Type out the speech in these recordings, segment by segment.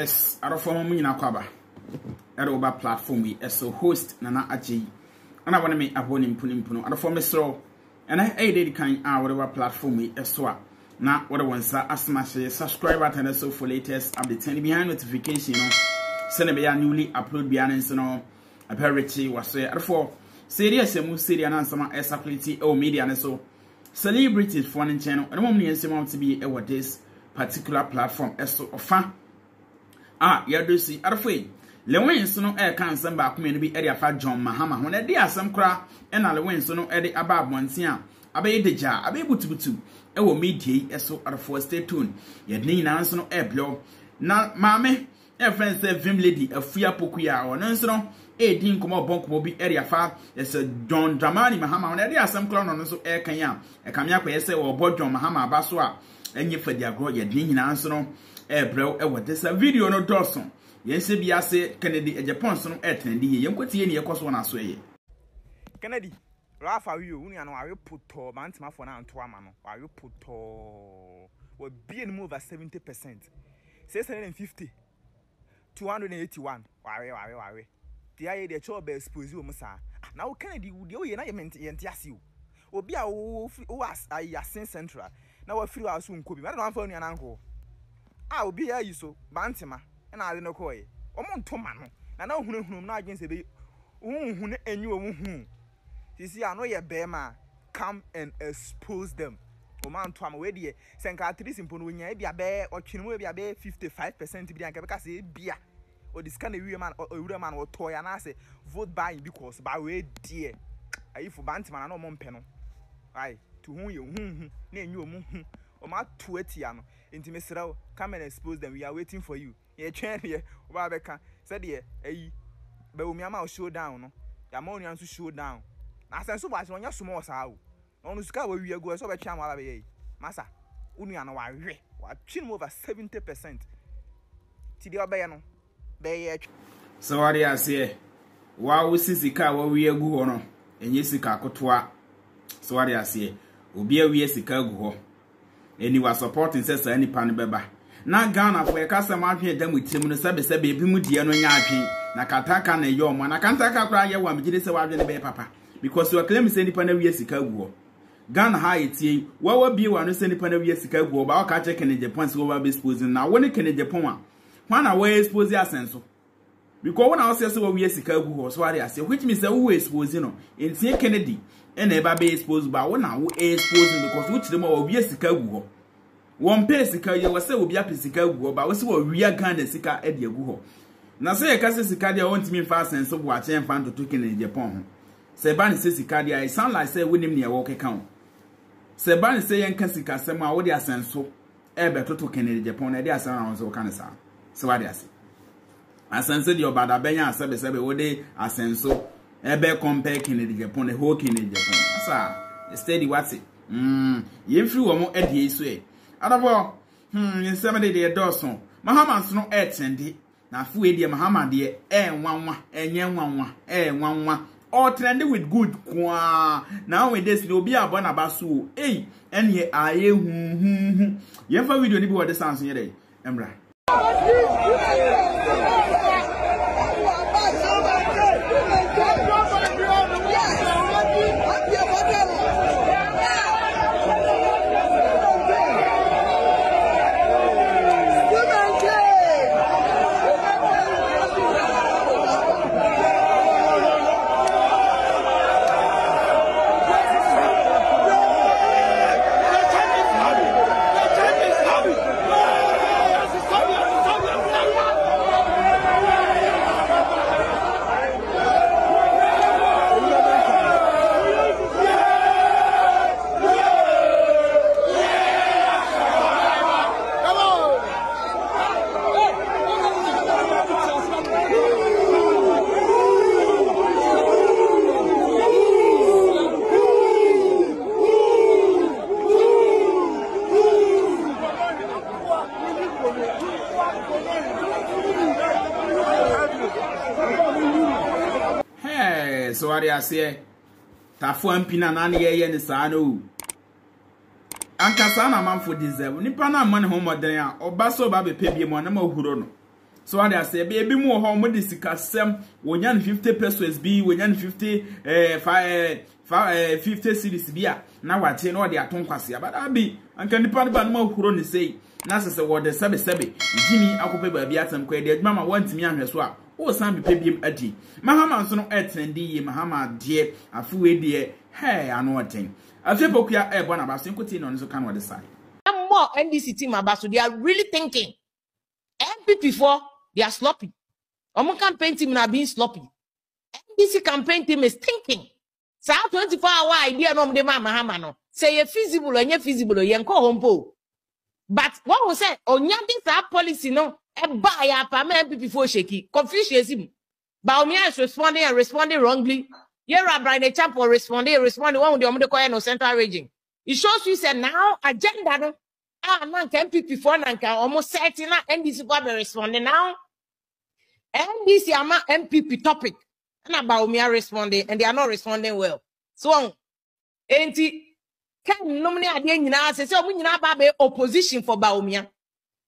Yes, I don't form me in Aquaba. Aroba platform we as a host Nana Aji. And I want to make a warning puno. I don't form a straw. And I aided kind out whatever platform we as well. Now, what I want to smash a subscribe button and so for latest updates and behind notification. Send me a newly upload behind and so on. A parity was there. Therefore, serious and move serious and some as ability or media and so celebrities for one channel. And one million seems to be over this particular platform as so offer. Ah, you do see, out of way. Lewins no air can send back me to be area for John Mahama. When I did some cra and I went so no edit about one sia. I be the jar, I be butubutu. I will meet ye as so out of four stay tuned. Yet need answer no air blow. Now, mammy, a friend said, Vim lady, a fear pokuya or no, so a din come up bonk will be area far as a John Dramani Mahama. When I did some clown on so air canya. A Kamyaka say or board John Mahama Baswa. And you for their grow yet need answer no. Ebro, what is a video no Dawson? Yes, Biase, Kennedy, a Japan, so eternity, you could see any across one as way. Kennedy, Rafa, you know, I will put to Mantma for now to Amano. I will put to will be in move at 70%, 650, 281. Why, the idea the chore bears pose you, Musa. Now Kennedy would you and I meant Yantiasu. Will be a wolf, who was a Yasin Central. Now a few hours soon could be. I don't want an uncle. I will be here, you so, Bantima, and I don't know. Coy, or Montomano, and I don't know whom I can say, whom and you whom. You see, I know your bema come and expose them. O man, Tom, where dear, Sankatris in Punuia be a bear or Chinwebia bear 55% to be a Cabacase beer, or this kind of woman or toy, and I say, vote by because by way dear. Are you for Bantima and no Mompeno? Aye, to whom you name you. Oma tuetiano into Mr. come and expose them. We are waiting for you. Ye train here, Wabeka said, ye, eh, Bawumia mouth showdown. Yamonians to show down. Nasa so much on your small sow. On the sky where we go, so a charm all away. Massa, Uniano, I chin over 70%. Tidia Bayano, Bay. So what I say, wow, Sisica, where we go on, and Yesica Cotua. So what I say, Ubia, we Yesica go. And you are supporting says any pan beba. Now Ghana for a custom out here them with Timon Sabi Sabi Bimudia no Yapi. Nakataka and Yoman. I can't take a cry. You want me to say what the baby papa because you are claiming any pan of Yesica. Ghana high it ye. What will be one is any pan of Yesica go about catching can in Japan so over be exposing now when it can in Japan. One away expose your sense. Because when I was so we Yesica go or so I say, which means who is exposing in T. Kennedy. And never be exposed by one who is exposing because which the more we are one pair sicker, you were so be a physical war, but also real kind of sicker at your war. Now say a cassis cardia wants me fast and so watch and found to token in Japan. Seban says cardia, it sounds like say William near walk account. Seban say and Cassica, some out their sense so ever to token in Japan, and their sounds or cancer. So what I say. I sense your bad abena, service every day, I sense so. Ebe compare Kennedy Japan, the whole Kennedy Japan. Sir, steady what's it? You flew a more Eddie Sway. Out of all, in 7 day, Dawson. Mahama's no air trendy. Now, Fue de Mahama, dear, and 1 1, and yen 1 1, and 1 1. All trendy with good qua. Now, with this, no be a bonabasu, eh? And ye are ye, You ever video the other sounds in your day, Embra. So I say, Tafuan Pina Nani and Sano. Ankasana man for deserve. Nipana man home or dinner, or Basso Baby Pebby Monamo Hurono. So what I say, baby, more how much this custom? 150 pesos be 150 50 cedis be a. Now what you know they are talking about? But I be and can depend on more who don't say. Now say what the sebe. Jimmy, I could pay by biat and credit. Mama wants me and her swap. Oh, some people be edgy. Mahama so no edge and de Mahama dear. I feel dear. Hey, I know what thing. I feel popular. I born about 5 years on so can what decide. And more NDC team about so they are really thinking. MPP for. They are sloppy. Our campaign team are being sloppy. NDC campaign team is thinking. So 24-hour idea no de Mahama no. Say you feasible or you feasible or you home po. But what we say, onya this policy no. E buy ya pa MPP for shaky. Confusion. Bawumia is responding and responding wrongly. Yera Brian the champ for responding one with the Omdeko no central region. It shows you say now agenda no. Ah, man, MPP for nanka almost certain NDC will be responding now. NDC ama MPP topic. And about me are responding, and they are not responding well. So, anti can nominate again in our say, we have opposition for Bawumia.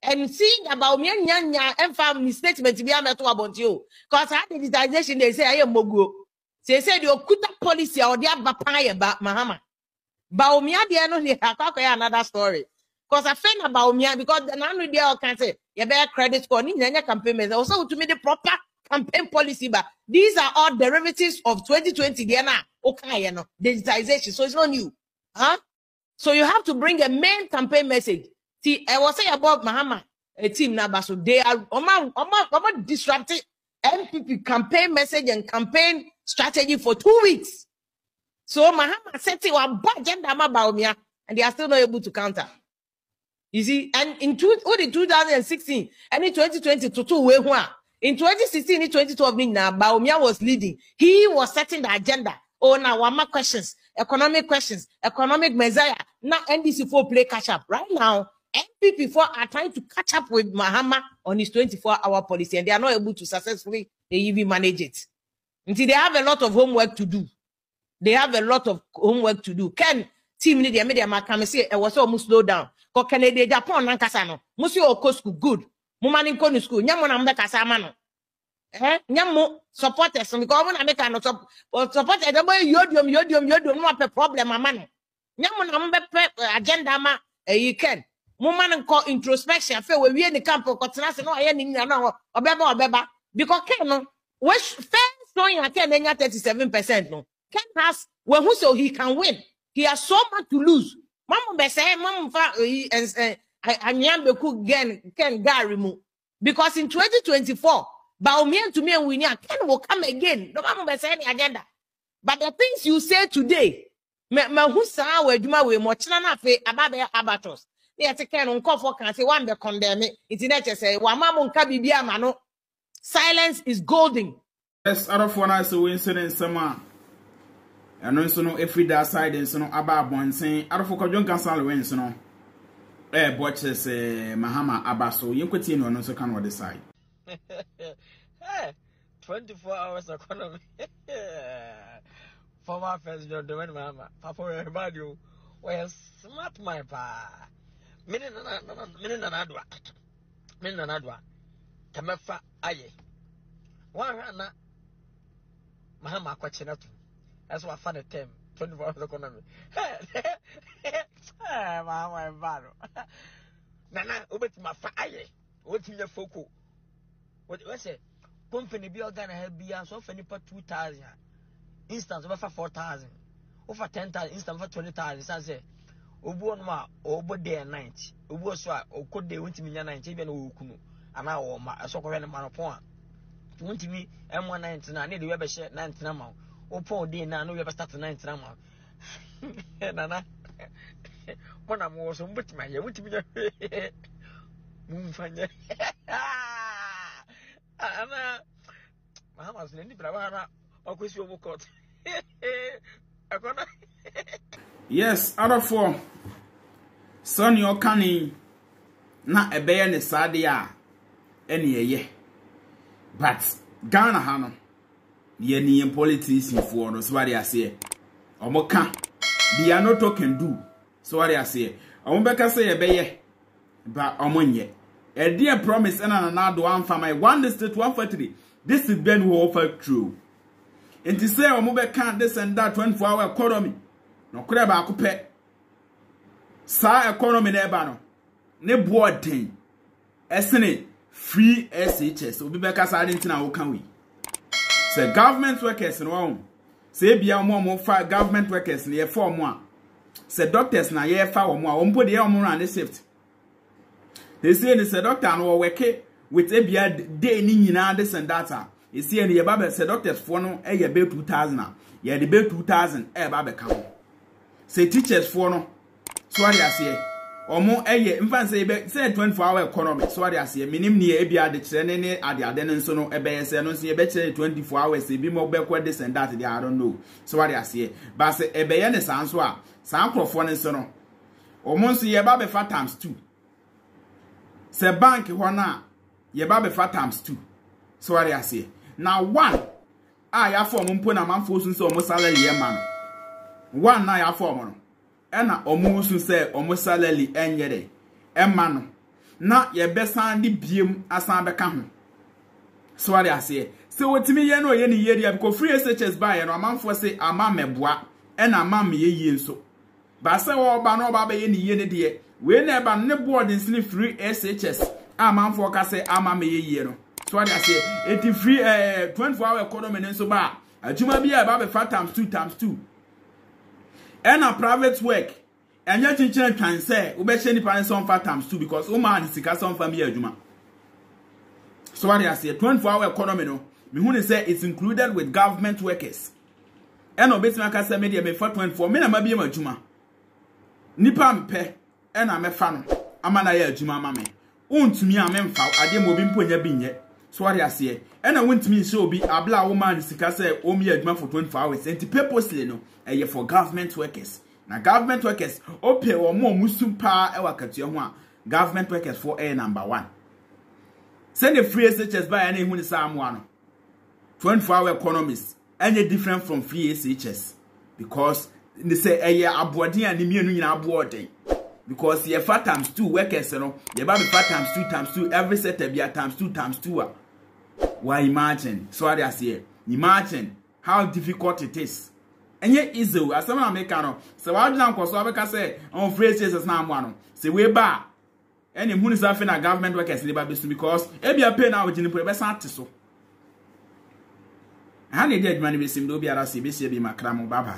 And seeing about me and family statement to be able to about you. Because at the digitization, they say, I am Mogo. They say, the Okuta policy or the Abapaya about Mahama. Bawumia, they are not another story. Because I feel about me, because now we can say, you better credit score, you need campaign. Also, to make the proper campaign policy, but these are all derivatives of 2020 Ghana. Okay, you know, digitization. So it's not new, huh? So you have to bring a main campaign message. See, I was saying about Mahama team now, so they are disrupting MPP campaign message and campaign strategy for 2 weeks. So Mahama said, "We are budgeting about me," and they are still not able to counter. You see, and in 2016 and in 2022, in 2016, in 2012, Bawumia was leading. He was setting the agenda. Oh, now one more questions, economic messiah. Now NDC 4 play catch up. Right now, MPP 4 are trying to catch up with Mahama on his 24-hour policy, and they are not able to successfully even manage it. You see, they have a lot of homework to do. Can team media can say it was almost slow down. Kokenede Japan nan kasa no musio okosku good mumani ko ni school nyamo na mbe kasa ma no eh nyamo supporters because we na make no support e debo yodium no ape problem ama no nyamo na mbe agenda ma you can mumani ko introspection fe we ni camp ko tena se no aye ni nyana no obeba because Ken no we first showing at Ken 37% no Ken has when who so he can win he has so much to lose. Mama be say mama fa anyambe ku Ken Garimu because in 2024 Bawumia to me and Winia Ken will come again. No mama be say any agenda. But the things you say today me who saw we djuma we mo china na fe ababe abatos. They take Ken unko for can say one be condemn internet say wa mama nka bibia ma no. Silence is golden. Yes, out of one I say we incident sama. And also no every that side and so no about one saying out of John Casal wins no botches Mahama Abaso you could see no so can what decide 24 hours economy for my first job doing Mahama for everybody you well smart my pa minute another Tamefa Aye one na Mahama Kwachina. That's why I found a term, 24 hours economy. Nana, obet my fire. What's in your foco? What was it? Company be organic help be so many for 2,000. Instance over 4,000. Over 10,000, instance for 20,000. I say, Obonma, over day 90. Oboswa, or could they want me 90 even Okuno? And I or my soccer and manopon. 20 M190, I need the web share 90 amount. Opo dey na no we start to 9 tram. Nana. Bona mo so mbuti ma ye mbuti mi. Mumfanya. Ana. Mama so ndi bra wara okwesi obu court. Akona. Yes, out of four. Son your canning na ebeye ne sade a ene eye. But Ghana hanom. Ye politics in for no so what I say. Omoka. They are not talking do. So what I say. Ombeka say ye be ye. But omonye. A dear promise and another one for my one district 143. This is Ben Wofer true. And to say, Omobe can't this and that 24-hour economy. No crab, coupe. Sa economy nebano. Ne board thing. Esne free SHS. Obibeka's identity now can we? Say government workers in one. Say be a more five government workers in the 4 months. Say doctors na year 5 or more. Ombody Elmore and the safety. They say they say doctor and work with a beard day in this and data. You see any baby said doctors for no a bill 2000. Yeah, the bill 2000 a baby come. Say teachers for no. Sorry, I say. Or more a year infant say 24-hour economy. Sorry, I say. Minim near a beard the training at the Aden and Sono a bear say no see a better 24 hours. Be more backward this and that. I don't know. Sorry, I say. But say a bear and the answer. Some crofon and sono. Or monsi a baby 4 times 2. Se bank wana ye ba be 4 times 2. So what I say. Now 1 I form mpona manfo sun se omo salary ye man. 1 na ya form no. E na omo sun se omo salary enye de. E man no. Na ye be san di biem asan be ka ho. So what I say. Se wotimi ye no ye ni ye dia because free SHS ba ye no manfo se ama meboa e na mam ye ye so. Ba se wo ba no ba be ye ni ye ne de. We never ne board in sleep free SHS. I'm on forecast, I'm a year. So I say, 83 24-hour economy and so bar. A juma be about 5 times 2 times 2. And a private work. And your teacher can say, Ube Shani parents on 5 times 2 because Oman is a son family juma. So I say, 24-hour economy no. Me say it's included with government workers. And obesmaka say media me for 24. Me na ma be ma juma. Nipa me pe. And I'm a fan. I'm an air to my mammy. Won't me a memphal, I didn't move in Punya Binet. So I say, and I won't me so be a black woman is to say, oh, me a man for 24 hours, and to purposely no, and you for government workers. Now, government workers, oh, pay or more Musum pa, I work at your one. Government workers for a number 1. Send the free SHS by any who is one. 24-hour economies, any different from free SHS because they say, hey, I'm boarding and immune in boarding. Because you 4 times 2 workers, you know, you have 4 times 2 times 2, every set of you 4 times 2 times 2. Why imagine? So I say, imagine how difficult it is. And yet, easy, as someone American, so I don't know, so I can say, on phrase is now one. Say, we bar any moon is often a government workers labor business because it be a pain out in the previous artist. And I did money with him, do be a CBC, be my cram, bye bye.